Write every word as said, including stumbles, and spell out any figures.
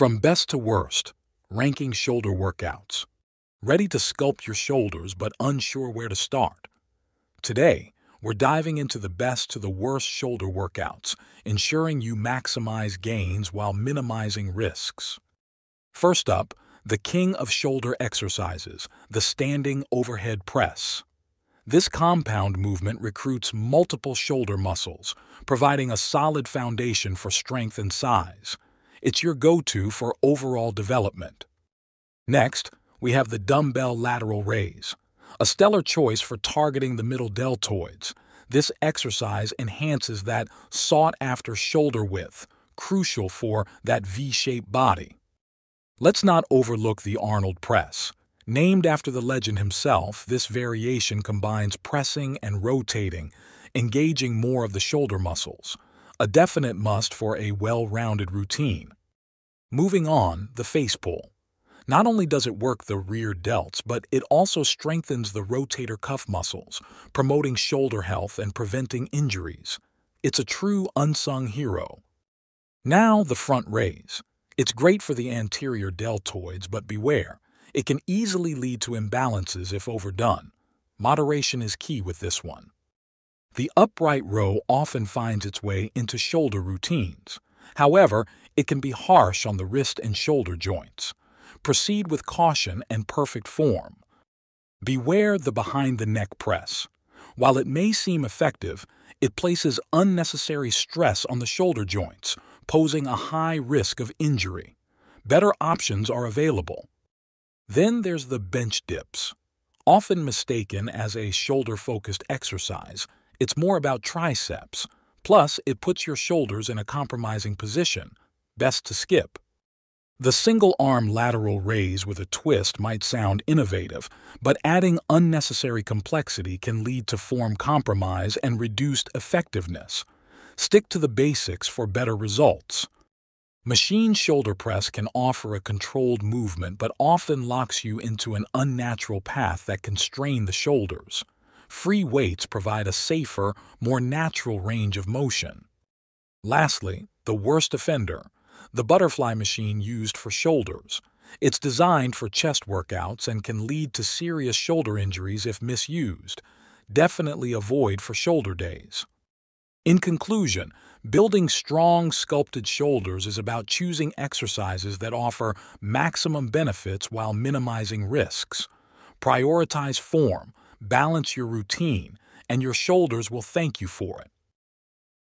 From best to worst, ranking shoulder workouts. Ready to sculpt your shoulders but unsure where to start? Today, we're diving into the best to the worst shoulder workouts, ensuring you maximize gains while minimizing risks. First up, the king of shoulder exercises, the standing overhead press. This compound movement recruits multiple shoulder muscles, providing a solid foundation for strength and size. It's your go-to for overall development. Next, we have the dumbbell lateral raise, a stellar choice for targeting the middle deltoids. This exercise enhances that sought-after shoulder width, crucial for that V-shaped body. Let's not overlook the Arnold press. Named after the legend himself, this variation combines pressing and rotating, engaging more of the shoulder muscles. A definite must for a well-rounded routine. Moving on, the face pull. Not only does it work the rear delts, but it also strengthens the rotator cuff muscles, promoting shoulder health and preventing injuries. It's a true unsung hero. Now, the front raise. It's great for the anterior deltoids, but beware. It can easily lead to imbalances if overdone. Moderation is key with this one. The upright row often finds its way into shoulder routines. However, it can be harsh on the wrist and shoulder joints. Proceed with caution and perfect form. Beware the behind-the-neck press. While it may seem effective, it places unnecessary stress on the shoulder joints, posing a high risk of injury. Better options are available. Then there's the bench dips. Often mistaken as a shoulder-focused exercise, it's more about triceps. Plus, it puts your shoulders in a compromising position. Best to skip. The single-arm lateral raise with a twist might sound innovative, but adding unnecessary complexity can lead to form compromise and reduced effectiveness. Stick to the basics for better results. Machine shoulder press can offer a controlled movement but often locks you into an unnatural path that can strain the shoulders. Free weights provide a safer, more natural range of motion. Lastly, the worst offender, the butterfly machine used for shoulders. It's designed for chest workouts and can lead to serious shoulder injuries if misused. Definitely avoid for shoulder days. In conclusion, building strong, sculpted shoulders is about choosing exercises that offer maximum benefits while minimizing risks. Prioritize form. Balance your routine, and your shoulders will thank you for it.